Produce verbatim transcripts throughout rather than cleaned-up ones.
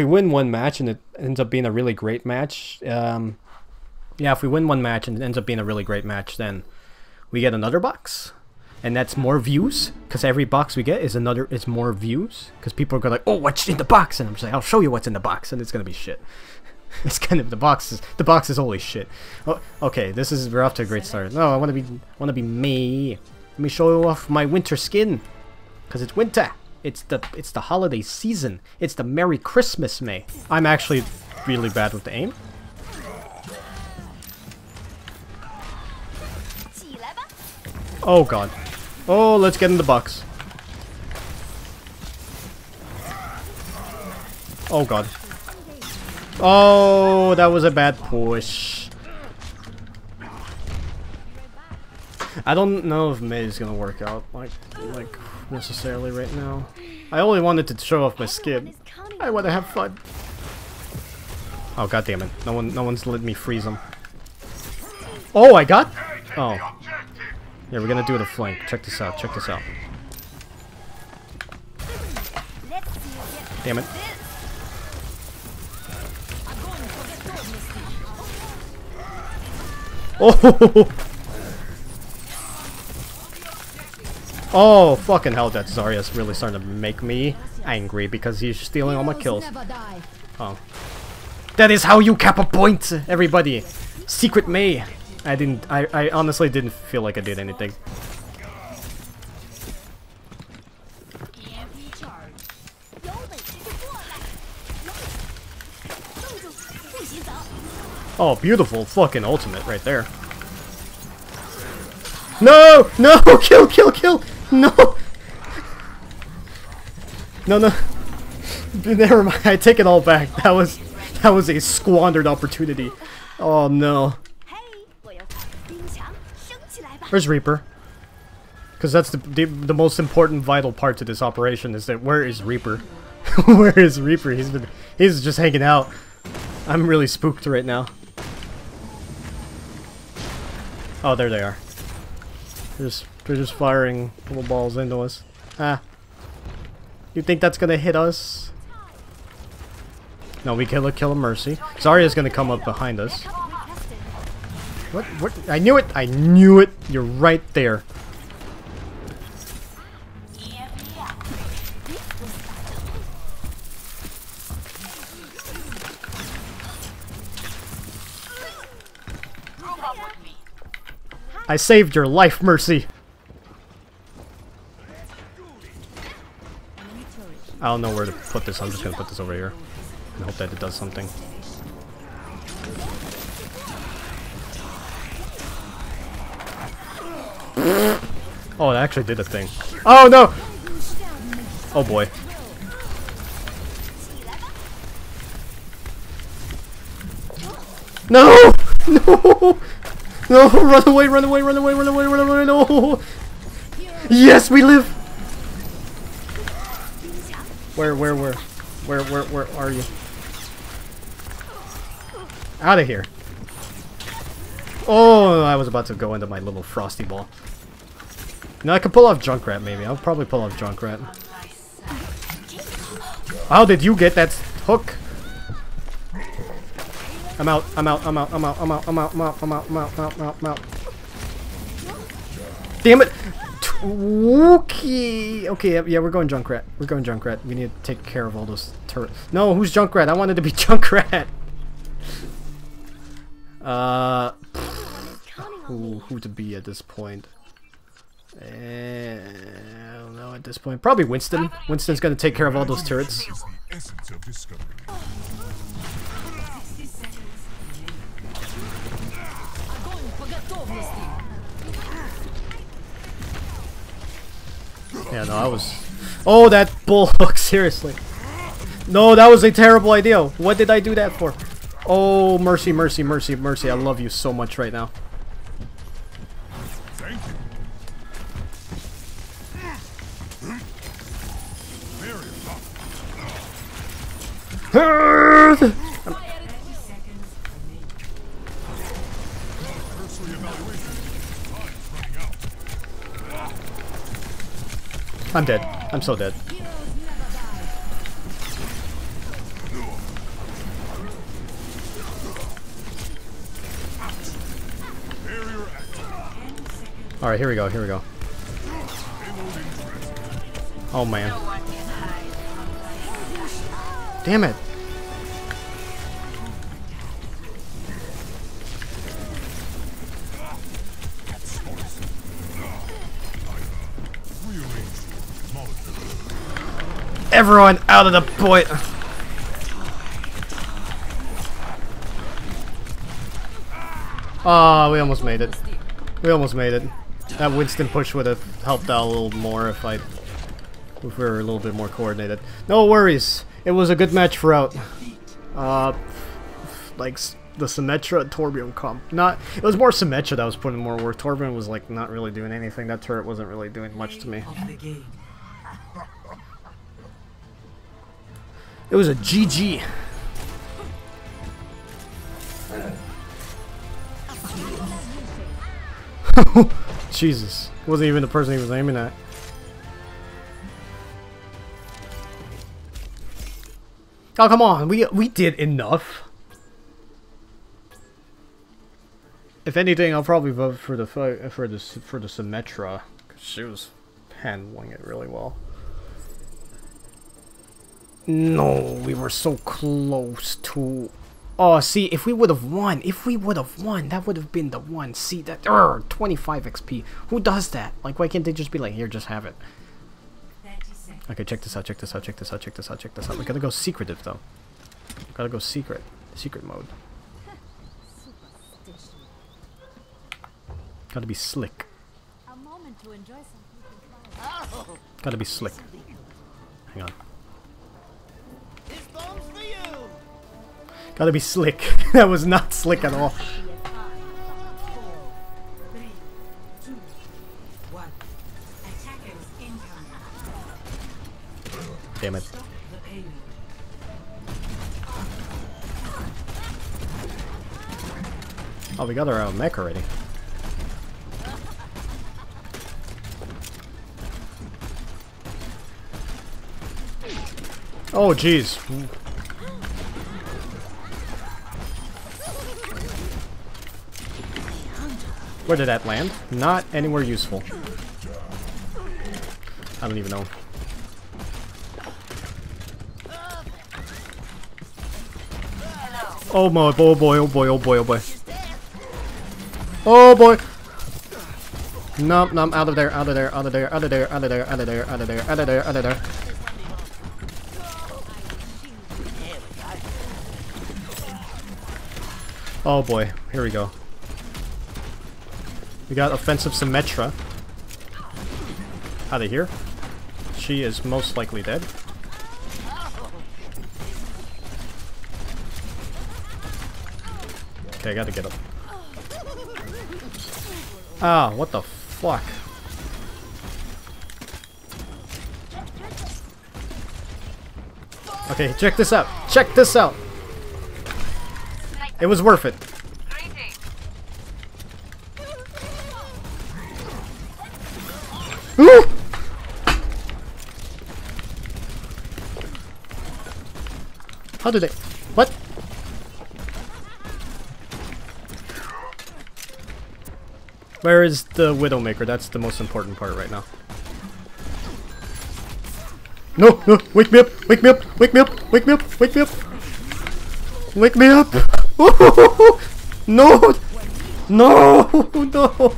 we win one match and it ends up being a really great match, um, yeah, if we win one match and it ends up being a really great match, then we get another box, and that's more views, because every box we get is another, is more views, because people are going like, oh, what's in the box? And I'm just like, I'll show you what's in the box, and it's going to be shit. It's kind of the box is the box is holy shit. Oh, okay, this is we're off to a great start. No, I want to be want to be Mei. Let me show off my winter skin, cause it's winter. It's the it's the holiday season. It's the Merry Christmas Mei. I'm actually really bad with the aim. Oh god. Oh, let's get in the box. Oh god. Oh, that was a bad push. I don't know if Mei is gonna work out like like necessarily right now. I only wanted to show off my skin. I want to have fun. Oh god damn it! No one, no one's let me freeze him. Oh, I got. Oh, yeah, we're gonna do the flank. Check this out. Check this out. Damn it. Oh! Oh, fucking hell, that Zarya's really starting to make me angry because he's stealing all my kills. Oh. That is how you cap a point, everybody! Secret Mei! I didn't- I, I honestly didn't feel like I did anything. Oh, beautiful fucking ultimate right there. No! No! Kill, kill, kill! No! No, no. Never mind. I take it all back. That was that was a squandered opportunity. Oh, no. Where's Reaper? Because that's the, the, the most important vital part to this operation is that where is Reaper? Where is Reaper? He's been, he's just hanging out. I'm really spooked right now. Oh, there they are. They're just, they're just firing little balls into us. Ah. You think that's gonna hit us? No, we kill a kill a Mercy. Zarya's gonna come up behind us. What? What? I knew it! I knew it! You're right there. I saved your life, Mercy! I don't know where to put this, I'm just gonna put this over here. And hope that it does something. Oh, it actually did a thing. Oh no! Oh boy. No! No! No, run away, run away, run away, run away, run away, no! Yes, we live! Where, where, where? Where, where, where are you? Out of here. Oh, I was about to go into my little frosty ball. Now I could pull off Junkrat, maybe. I'll probably pull off Junkrat. How did you get that hook? I'm out, I'm out, I'm out, I'm out, I'm out, I'm out, I'm out, I'm out, I'm out, I'm out, I'm out, I'm out. Damn it! Okay, okay, yeah, we're going Junkrat. We're going Junkrat. We need to take care of all those turrets. No, who's Junkrat? I wanted to be Junkrat! Uh, who, who to be at this point? Uh, I don't know at this point. Probably Winston. Winston's gonna take care of all those turrets. Yeah, no, I was... Oh, that bullhook, seriously. No, that was a terrible idea. What did I do that for? Oh, Mercy, Mercy, Mercy, Mercy. I love you so much right now. Thank you. I'm dead. I'm so dead. Alright, here we go, here we go. Oh man. Damn it! Everyone out of the point! Oh, we almost made it. We almost made it. That Winston push would have helped out a little more if I... if we were a little bit more coordinated. No worries! It was a good match throughout. Uh, like, the Symmetra and Torbjorn comp. Not, it was more Symmetra that was putting more work. Torbjorn was, like, not really doing anything. That turret wasn't really doing much to me. It was a G G. Jesus. It wasn't even the person he was aiming at. Oh, come on. We, we did enough. If anything, I'll probably vote for the for the, for the Symmetra. Because she was handling it really well. No, we were so close to... Oh, see, if we would have won, if we would have won, that would have been the one. See, that... Urgh, twenty-five X P. Who does that? Like, why can't they just be like, here, just have it? Okay, check this out, check this out, check this out, check this out, check this out. We gotta go secretive, though. We gotta go secret. Secret mode. Gotta be slick. Gotta be slick. Hang on. Gotta be slick. That was not slick at all. Damn it. Oh, we got our own mech already. Oh, jeez. Where did that land? Not anywhere useful. I don't even know. Oh my, oh boy, oh boy, oh boy, oh boy. Oh boy! Nom nom, out of there, out of there, out of there, out of there, out of there, out of there, out of there, out of there, out of there. Oh boy, here we go. We got offensive Symmetra. Out of here. She is most likely dead. Okay, I gotta get up. Ah, what the fuck? Okay, check this out. Check this out. It was worth it. Ooh! How did they? What? Where is the Widowmaker? That's the most important part right now. No, no, wake me up, wake me up, wake me up, wake me up, wake me up. Wake me up. No, no, no,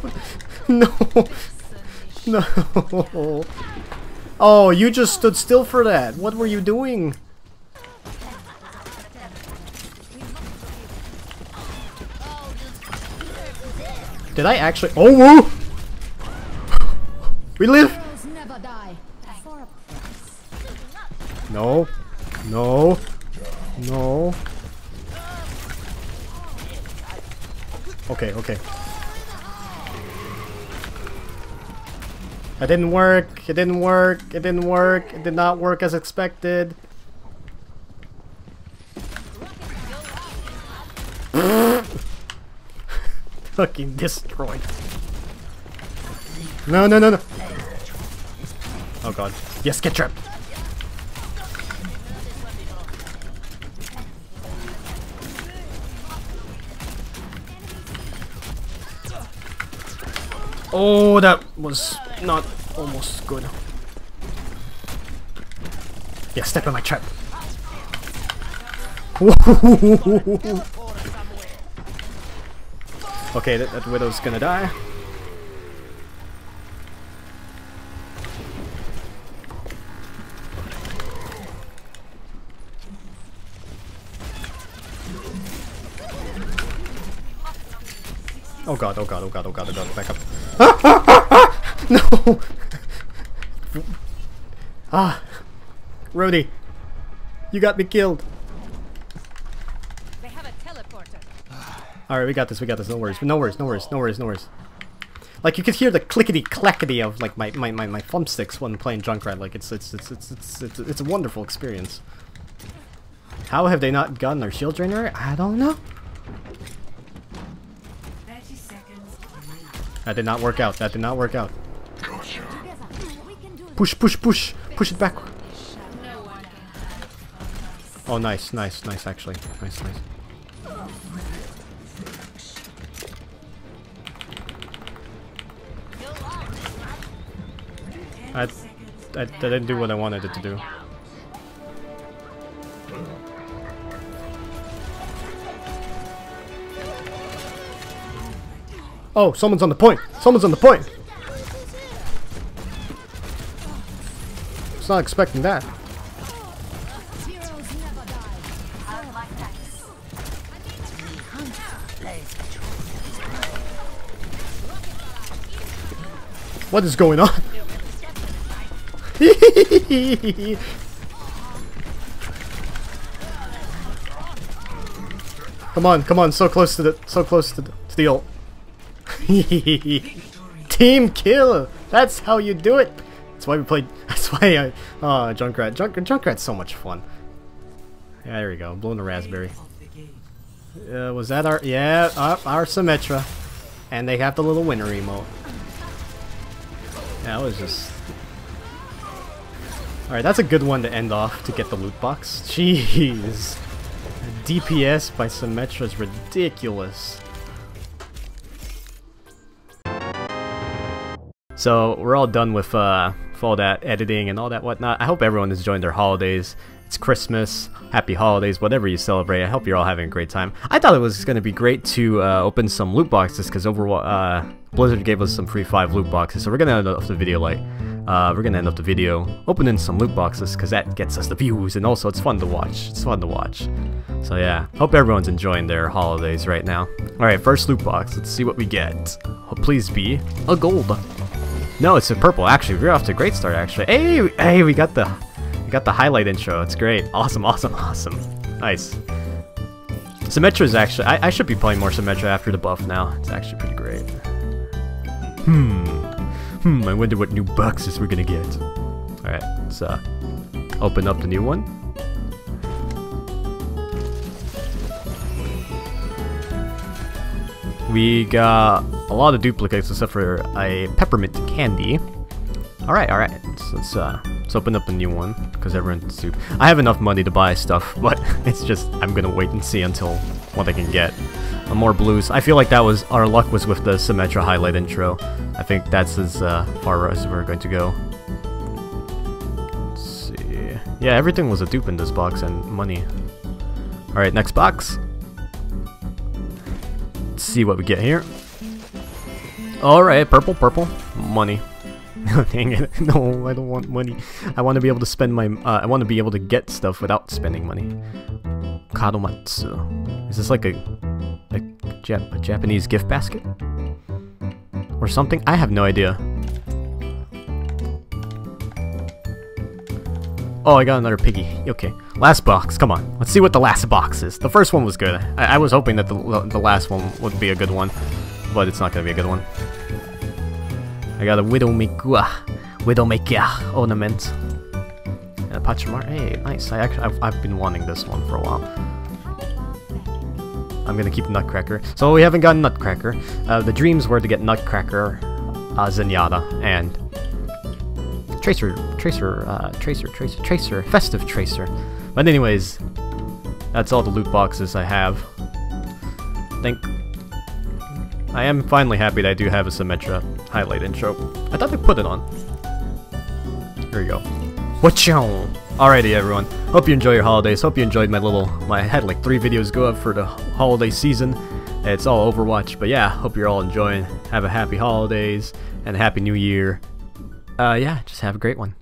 no, no. Oh, you just stood still for that. What were you doing? Did I actually? Oh, whoa! We live. No, no, no. Okay, okay. That didn't work. It didn't work. It didn't work. It did not work as expected. Fucking destroyed. No, no, no, no. Oh god. Yes, get trapped. Oh, that was not almost good. Yeah, step in my trap. Okay, that, that widow's gonna die. Oh god, oh god, oh god, oh god, oh god, back up. Ah, ah, ah, ah! No! Ah! Rhodey! You got me killed! They have a teleporter. Alright, we got this, we got this, no worries, no worries, no worries, no worries, no worries. Like, you could hear the clickety-clackety of, like, my, my, my, my thumbsticks when playing Junkrat, like, it's, it's, it's, it's, it's, it's, it's a wonderful experience. How have they not gotten their shield drainer? I don't know. That did not work out. That did not work out. Gotcha. Push, push, push. Push it back. Oh, nice, nice, nice, actually. Nice, nice. I, I, I didn't do what I wanted it to do. Oh, someone's on the point! Someone's on the point! I was not expecting that. What is going on? Come on, come on, so close to the so close to the, to the ult. Team kill! That's how you do it! That's why we played. That's why I. Uh, Junkrat. Junk, Junkrat's so much fun. Yeah, there we go. Blowing the raspberry. Uh, was that our. Yeah, our, our Symmetra. And they have the little winner emote. That was just. Alright, that's a good one to end off to get the loot box. Jeez! The D P S by Symmetra is ridiculous. So we're all done with, uh, with all that editing and all that whatnot. I hope everyone has enjoyed their holidays. It's Christmas, happy holidays, whatever you celebrate. I hope you're all having a great time. I thought it was going to be great to uh, open some loot boxes because uh, Blizzard gave us some free five loot boxes. So we're going to end up the video like uh, we're going to end up the video opening some loot boxes because that gets us the views and also it's fun to watch. It's fun to watch. So yeah, hope everyone's enjoying their holidays right now. All right, first loot box. Let's see what we get. Oh, please be a gold. No, it's a purple. Actually, we're off to a great start. Actually, hey, hey, we got the, we got the highlight intro. It's great. Awesome, awesome, awesome. Nice. Symmetra's actually. I, I should be playing more Symmetra after the buff now. It's actually pretty great. Hmm. Hmm. I wonder what new boxes we're gonna get. All right. Let's uh, open up the new one. We got a lot of duplicates except for a Peppermint Candy. Alright, alright. So let's, uh, let's open up a new one because everyone's super. I have enough money to buy stuff, but it's just I'm gonna wait and see until what I can get. Uh, more blues. I feel like that was our luck was with the Symmetra highlight intro. I think that's as uh, far as we're going to go. Let's see. Yeah, everything was a dupe in this box and money. Alright, next box. Let's see what we get here. Alright, purple, purple. Money. Dang it. No, I don't want money. I want to be able to spend my... Uh, I want to be able to get stuff without spending money. Kadomatsu. Is this like a... A, Jap a Japanese gift basket? Or something? I have no idea. Oh, I got another piggy. Okay. Last box. Come on. Let's see what the last box is. The first one was good. I, I was hoping that the, the last one would be a good one. But it's not going to be a good one. I got a Widowmaker, Widowmaker ornament. And a Pachamar. Hey, nice. I actually, I've, I've been wanting this one for a while. I'm going to keep Nutcracker. So we haven't gotten Nutcracker. Uh, the dreams were to get Nutcracker, uh, Zenyatta, and Tracer, Tracer, uh, Tracer, Tracer, Tracer, Festive Tracer. But anyways, that's all the loot boxes I have. I think... I am finally happy that I do have a Symmetra highlight intro. I thought they put it on. Here you go. Wachow! Alrighty everyone, hope you enjoy your holidays, hope you enjoyed my little, my, I had like three videos go up for the holiday season. It's all Overwatch, but yeah, hope you're all enjoying, have a happy holidays, and a happy new year. Uh, yeah, just have a great one.